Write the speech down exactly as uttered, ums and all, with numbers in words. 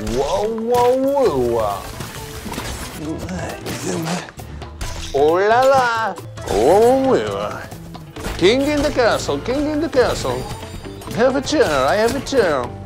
Whoa, whoa, whoa. Oh la la. Oh, yeah. King in the castle, king in the castle. Have a chair, I have a chair.